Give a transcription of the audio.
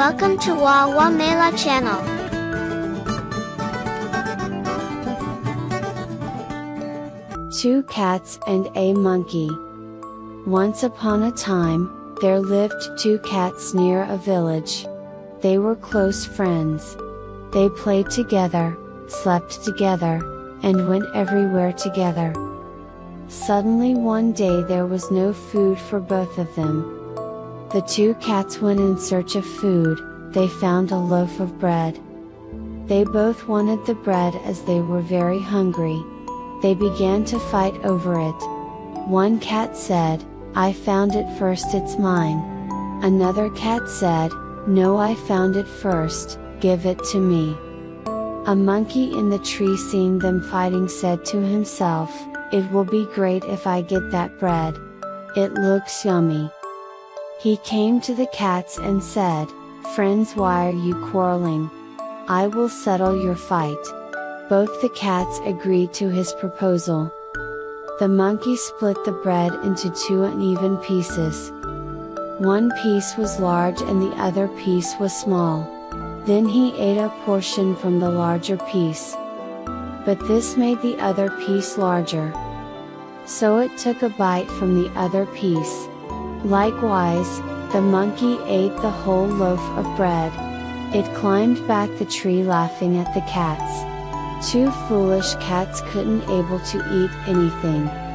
Welcome to Wawamela channel. Two cats and a monkey. Once upon a time, there lived two cats near a village. They were close friends. They played together, slept together, and went everywhere together. Suddenly one day there was no food for both of them. The two cats went in search of food. They found a loaf of bread. They both wanted the bread as they were very hungry. They began to fight over it. One cat said, "I found it first, it's mine." Another cat said, "No, I found it first, give it to me." A monkey in the tree, seeing them fighting, said to himself, "It will be great if I get that bread. It looks yummy." He came to the cats and said, "Friends, why are you quarreling? I will settle your fight." Both the cats agreed to his proposal. The monkey split the bread into two uneven pieces. One piece was large and the other piece was small. Then he ate a portion from the larger piece. But this made the other piece larger. So it took a bite from the other piece. Likewise, the monkey ate the whole loaf of bread. It climbed back the tree laughing at the cats. Two foolish cats couldn't able to eat anything.